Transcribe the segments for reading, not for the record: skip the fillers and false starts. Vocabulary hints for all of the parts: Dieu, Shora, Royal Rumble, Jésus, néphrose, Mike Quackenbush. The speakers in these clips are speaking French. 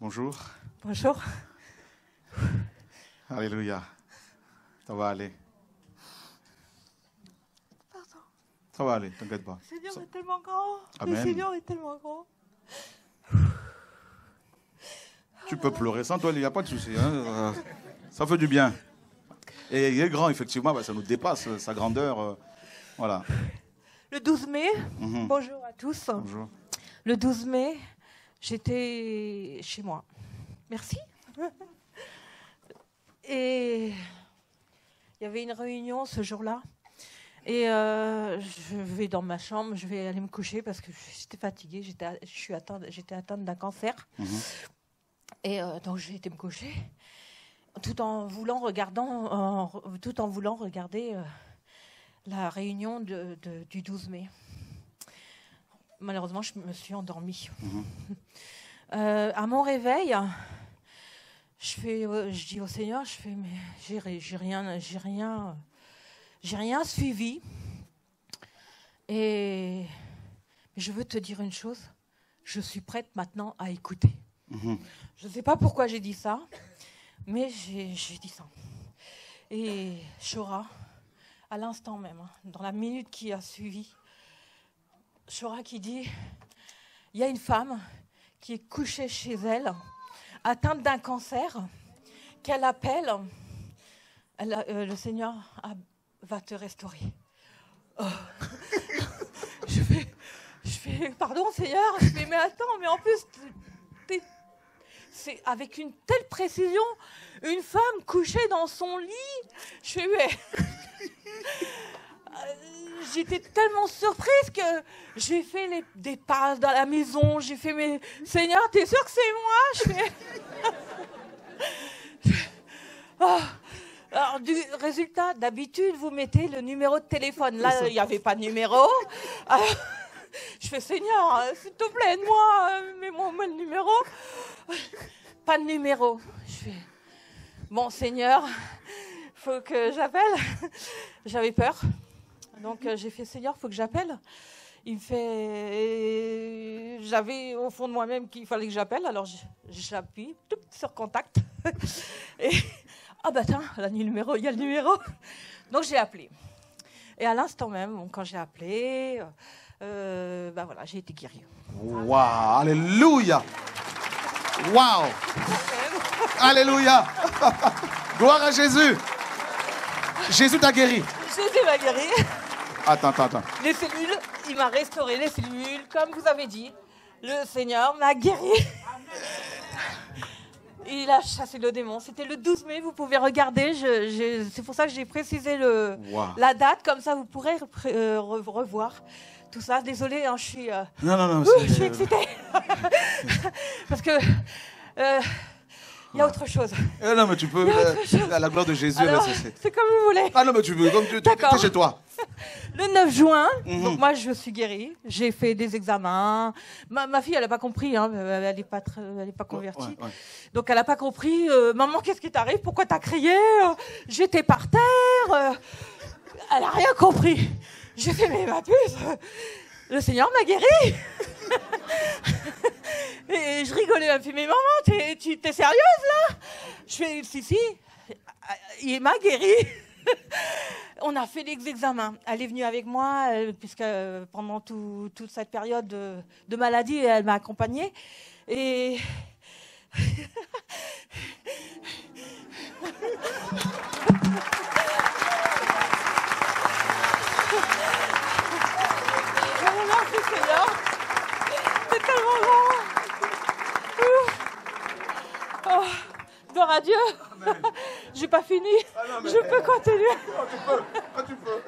Bonjour. Bonjour. Alléluia. Ça va aller. Pardon. Ça va aller, t'inquiète pas. Le Seigneur est tellement grand. Amen. Le Seigneur est tellement grand. Tu peux pleurer sans toi, il n'y a pas de souci. Hein. Ça fait du bien. Et il est grand, effectivement, bah, ça nous dépasse, sa grandeur. Voilà. Le 12 mai, bonjour à tous. Bonjour. Le 12 mai, j'étais chez moi. Merci. Et il y avait une réunion ce jour-là. Et je vais dans ma chambre, je vais aller me coucher parce que j'étais fatiguée, j'étais atteinte d'un cancer. Et donc j'ai été me coucher, tout en voulant regarder la réunion du 12 mai. Malheureusement, je me suis endormie. À mon réveil, je dis au Seigneur, mais j'ai rien suivi. Et je veux te dire une chose, je suis prête maintenant à écouter. Je ne sais pas pourquoi j'ai dit ça, mais j'ai dit ça. Et Shora, à l'instant même, dans la minute qui a suivi, Shora qui dit, il y a une femme qui est couchée chez elle, atteinte d'un cancer, qu'elle appelle, le Seigneur va te restaurer. Oh. je fais, pardon Seigneur, mais attends, mais en plus... C'est avec une telle précision, une femme couchée dans son lit. J'étais tellement surprise que j'ai fait des pas dans la maison. J'ai fait, mais Seigneur, t'es sûr que c'est moi? Oh. Alors, du résultat, d'habitude, vous mettez le numéro de téléphone. Là, il n'y avait pas de numéro. Alors, je fais, Seigneur, s'il te plaît, aide-moi, mets-moi le numéro. Pas de numéro. Je fais, bon, Seigneur, il faut que j'appelle. J'avais peur. Donc, j'ai fait, Seigneur, il faut que j'appelle. Il me fait... J'avais au fond de moi-même qu'il fallait que j'appelle. Alors, j'appuie sur contact. Et, ah, bah, tiens, il y a le numéro. Donc, j'ai appelé. Et à l'instant même, quand j'ai appelé... ben voilà, j'ai été guérie. Waouh, alléluia. Waouh. Alléluia. Gloire à Jésus. Jésus t'a guéri. Jésus m'a guéri. Attends. Les cellules, il m'a restauré les cellules, comme vous avez dit. Le Seigneur m'a guéri. Il a chassé le démon. C'était le 12 mai, vous pouvez regarder. C'est pour ça que j'ai précisé la date, comme ça vous pourrez revoir. Tout ça, désolée, hein, je suis. Non, je suis excitée. Parce que. Il y a autre chose. Non, mais tu peux. À la gloire de Jésus. C'est comme vous voulez. Ah non, mais tu veux. Comme tu es chez toi. Le 9 juin, donc moi, je suis guérie. J'ai fait des examens. Ma fille, elle n'a pas compris. Hein, elle n'est pas convertie. Ouais. Donc, elle n'a pas compris. Maman, qu'est-ce qui t'arrive? Pourquoi t'as crié? J'étais par terre. Elle n'a rien compris. J'ai fait, mais ma puce, le Seigneur m'a guéri. Et je rigolais, elle me fait, mais maman, t'es sérieuse là? Je fais, si, il m'a guéri. On a fait des examens. Elle est venue avec moi, puisque pendant toute cette période de maladie, elle m'a accompagnée. Et... C'est tellement grand. Oh, gloire à Dieu. J'ai pas fini. Je peux continuer. Tu peux.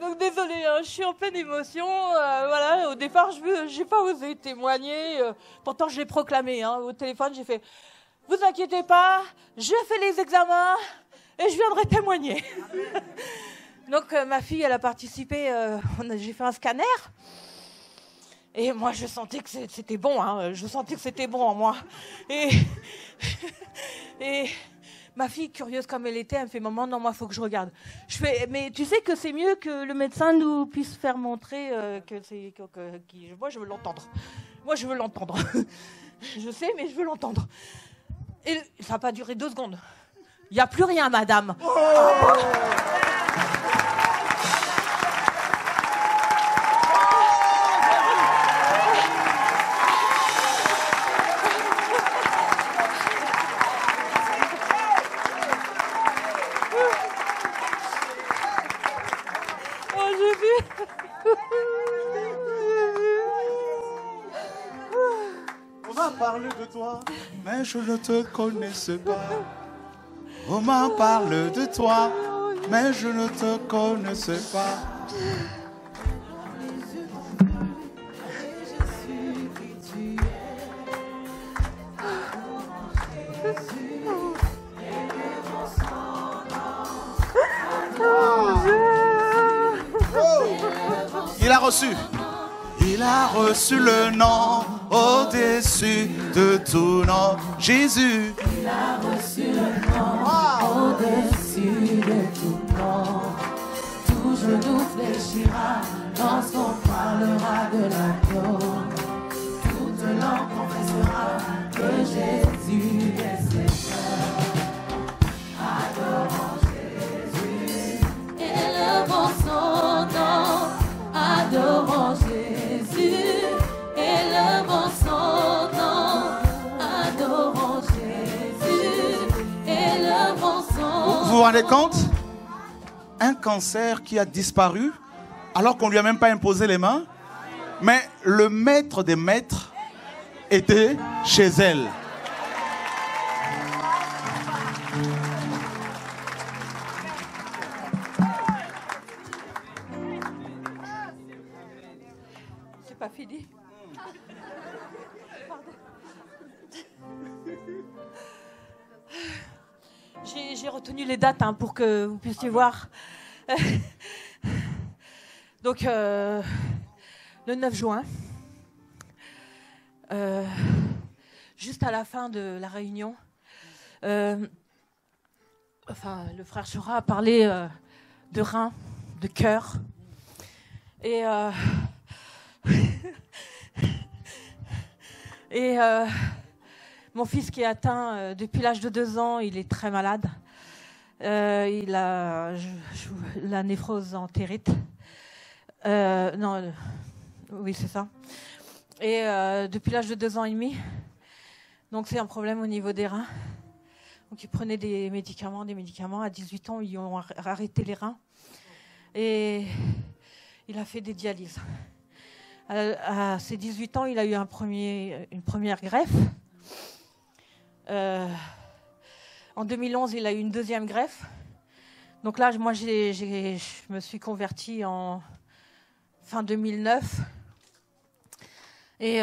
Donc désolée, hein, je suis en pleine émotion. Voilà, au départ, j'ai pas osé témoigner. Pourtant, je l'ai proclamé. Hein, au téléphone, j'ai fait. Vous inquiétez pas, je fais les examens et je viendrai témoigner. Donc ma fille, elle a participé. J'ai fait un scanner. Et moi, je sentais que c'était bon. Hein. Je sentais que c'était bon en moi. Et Ma fille, curieuse comme elle était, elle me fait « Maman, non, moi, il faut que je regarde. » Je fais « Mais tu sais que c'est mieux que le médecin nous puisse faire montrer que c'est... Moi, je veux l'entendre. Moi, je veux l'entendre. Je sais, mais je veux l'entendre. » Et ça n'a pas duré 2 secondes. Il n'y a plus rien, madame. Oh, mais je ne te connaissais pas. On m'a parlé de toi, mais je ne te connaissais pas. Il a reçu. Il a reçu le nom au-dessus de tout nom, Jésus. Il a reçu le nom au-dessus de tout nom. Tout genou fléchira lorsqu'on parlera de l'agneau. Toute langue confessera que Jésus est Seigneur. Adorons Jésus, élevons son nom. Adorons Jésus. Élevons son nom, adorons Jésus, élevons son nom. Vous vous rendez compte? Un cancer qui a disparu, alors qu'on ne lui a même pas imposé les mains, mais le maître des maîtres était chez elle. C'est pas fini. J'ai retenu les dates hein, pour que vous puissiez voir. Donc, le 9 juin, juste à la fin de la réunion, le frère Shora a parlé de rein, de cœur. Et... mon fils qui est atteint depuis l'âge de 2 ans, il est très malade. Il a la néphrose entérite. Oui, c'est ça. Et depuis l'âge de 2 ans et demi, donc c'est un problème au niveau des reins. Donc il prenait des médicaments. À 18 ans, ils ont arrêté les reins. Et il a fait des dialyses. À ses 18 ans, il a eu une première greffe. En 2011, il a eu une deuxième greffe. Donc là, moi, je me suis convertie en fin 2009. Et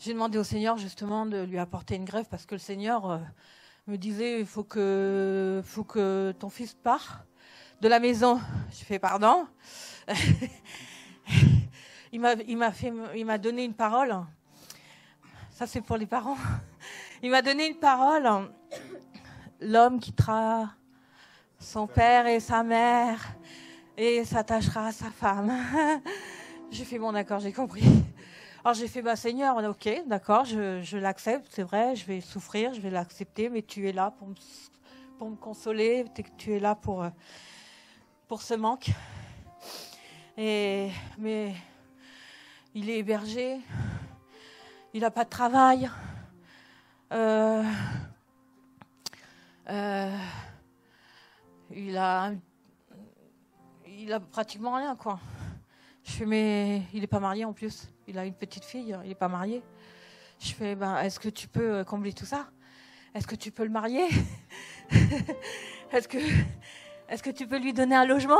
j'ai demandé au Seigneur, justement, de lui apporter une greffe parce que le Seigneur me disait, il faut que ton fils parte de la maison. Je fais pardon. Il m'a donné une parole. Ça, c'est pour les parents. Il m'a donné une parole. L'homme quittera son père et sa mère et s'attachera à sa femme. J'ai fait, bon, d'accord, j'ai compris. Alors, j'ai fait, bah, Seigneur, ok, d'accord, je l'accepte, c'est vrai, je vais souffrir, je vais l'accepter, mais tu es là pour me consoler, tu es là pour ce manque. Mais il est hébergé, il n'a pas de travail. Il a pratiquement rien, quoi. Je fais, mais il n'est pas marié en plus. Il a une petite fille, il n'est pas marié. Je fais, ben, est-ce que tu peux combler tout ça? Est-ce que tu peux le marier? Est-ce que tu peux lui donner un logement?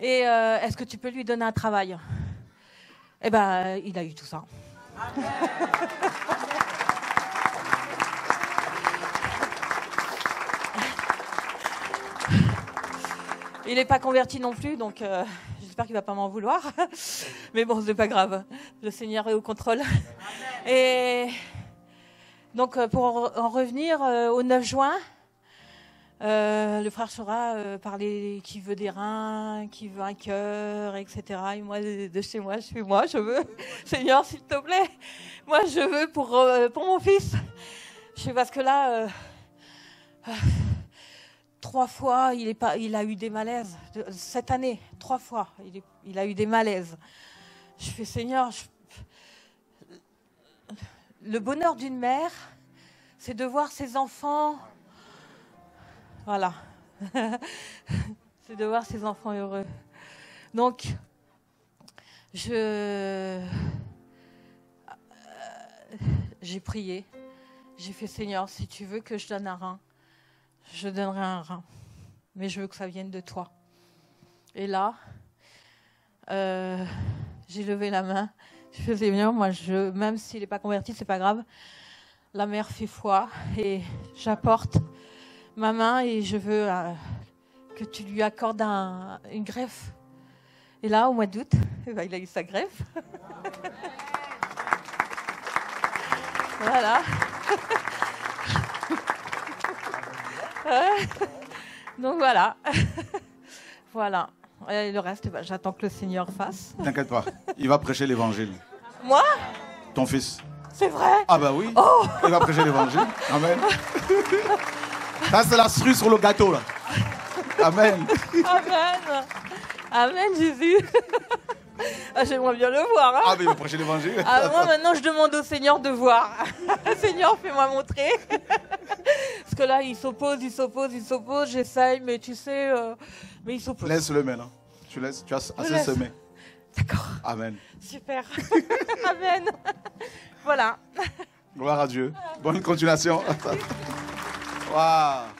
Et est-ce que tu peux lui donner un travail? Eh ben, il a eu tout ça. Il n'est pas converti non plus, donc j'espère qu'il ne va pas m'en vouloir. Mais bon, ce n'est pas grave. Le Seigneur est au contrôle. Et Donc, pour en revenir au 9 juin, le frère Shora parlait qui veut des reins, qui veut un cœur, etc. Et moi, de chez moi, je suis moi, je veux. Seigneur, s'il te plaît, moi, je veux pour mon fils. Je sais parce que là, 3 fois, il a eu des malaises. Cette année, 3 fois, il a eu des malaises. Je fais, Seigneur, le bonheur d'une mère, c'est de voir ses enfants... Voilà. C'est de voir ses enfants heureux. Donc, j'ai prié. J'ai fait, Seigneur, si tu veux que je donne un rein, je donnerai un rein. Mais je veux que ça vienne de toi. Et là, j'ai levé la main. Je faisais bien, moi, même s'il n'est pas converti, c'est pas grave. La mère fait foi et j'apporte ma main et je veux que tu lui accordes une greffe. Et là, au mois d'août, il a eu sa greffe. Voilà. Donc voilà. Voilà. Et le reste, bah, j'attends que le Seigneur fasse. T'inquiète pas, il va prêcher l'évangile. Moi? Ton fils. C'est vrai? Ah bah oui, oh, il va prêcher l'évangile. Amen. Ça, c'est la cerise sur le gâteau, là. Amen. Amen. Amen, Jésus. Ah, j'aimerais bien le voir. Hein. Ah, mais il va prêcher l'évangile. Ah, moi, maintenant, je demande au Seigneur de voir. Seigneur, fais-moi montrer. Parce que là, il s'oppose, j'essaye, mais tu sais, mais il s'oppose. Laisse-le maintenant. Tu as assez semé. D'accord. Amen. Super. Amen. Voilà. Gloire à Dieu. Bonne continuation. Wow.